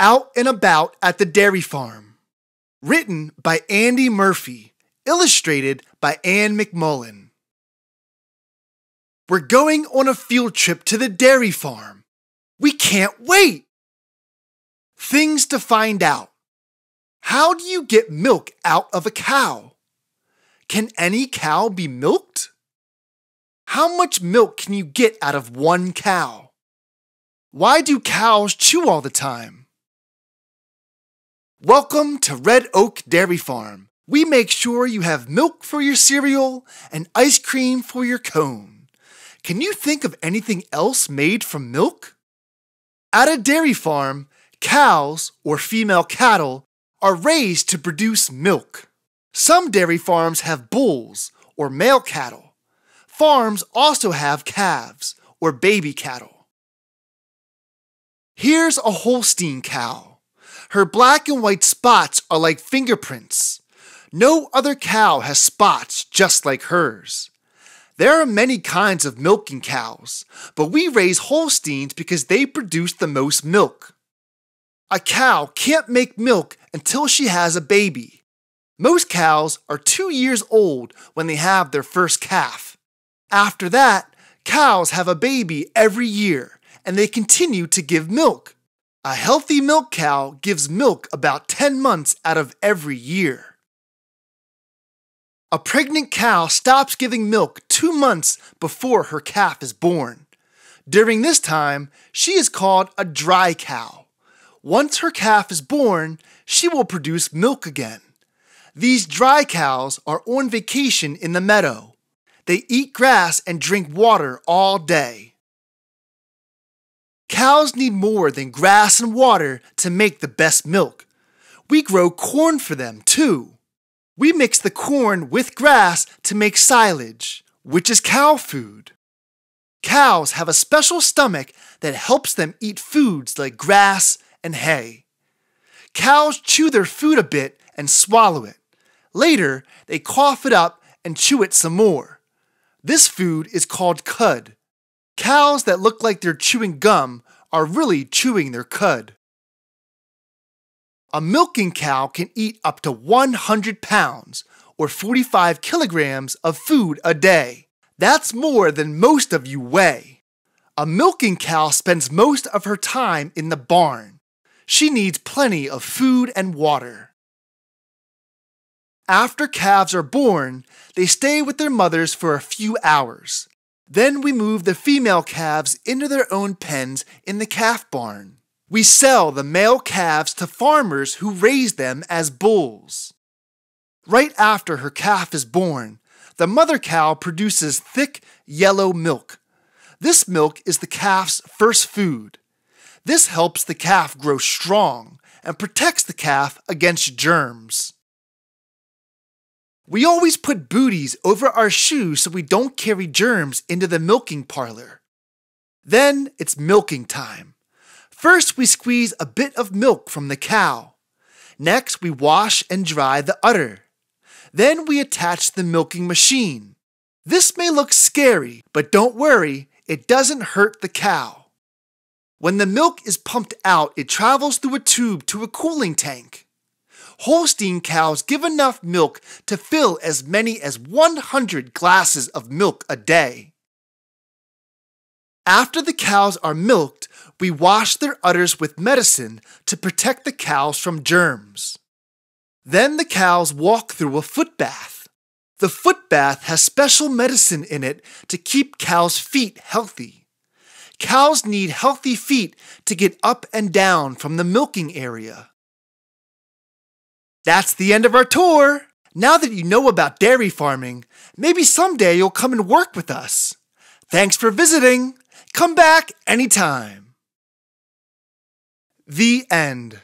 Out and About at the Dairy Farm. Written by Andy Murphy. Illustrated by Anne McMullen. We're going on a field trip to the dairy farm. We can't wait! Things to find out. How do you get milk out of a cow? Can any cow be milked? How much milk can you get out of one cow? Why do cows chew all the time? Welcome to Red Oak Dairy Farm. We make sure you have milk for your cereal and ice cream for your cone. Can you think of anything else made from milk? At a dairy farm, cows, or female cattle, are raised to produce milk. Some dairy farms have bulls, or male cattle. Farms also have calves, or baby cattle. Here's a Holstein cow. Her black and white spots are like fingerprints. No other cow has spots just like hers. There are many kinds of milking cows, but we raise Holsteins because they produce the most milk. A cow can't make milk until she has a baby. Most cows are 2 years old when they have their first calf. After that, cows have a baby every year, and they continue to give milk. A healthy milk cow gives milk about 10 months out of every year. A pregnant cow stops giving milk 2 months before her calf is born. During this time, she is called a dry cow. Once her calf is born, she will produce milk again. These dry cows are on vacation in the meadow. They eat grass and drink water all day. Cows need more than grass and water to make the best milk. We grow corn for them, too. We mix the corn with grass to make silage, which is cow food. Cows have a special stomach that helps them eat foods like grass and hay. Cows chew their food a bit and swallow it. Later, they cough it up and chew it some more. This food is called cud. Cows that look like they're chewing gum are really chewing their cud. A milking cow can eat up to 100 pounds, or 45 kilograms, of food a day. That's more than most of you weigh. A milking cow spends most of her time in the barn. She needs plenty of food and water. After calves are born, they stay with their mothers for a few hours. Then we move the female calves into their own pens in the calf barn. We sell the male calves to farmers who raise them as bulls. Right after her calf is born, the mother cow produces thick, yellow milk. This milk is the calf's first food. This helps the calf grow strong and protects the calf against germs. We always put booties over our shoes so we don't carry germs into the milking parlor. Then it's milking time. First, we squeeze a bit of milk from the cow. Next, we wash and dry the udder. Then we attach the milking machine. This may look scary, but don't worry, it doesn't hurt the cow. When the milk is pumped out, it travels through a tube to a cooling tank. Holstein cows give enough milk to fill as many as 100 glasses of milk a day. After the cows are milked, we wash their udders with medicine to protect the cows from germs. Then the cows walk through a foot bath. The foot bath has special medicine in it to keep cows' feet healthy. Cows need healthy feet to get up and down from the milking area. That's the end of our tour. Now that you know about dairy farming, maybe someday you'll come and work with us. Thanks for visiting. Come back anytime. The end.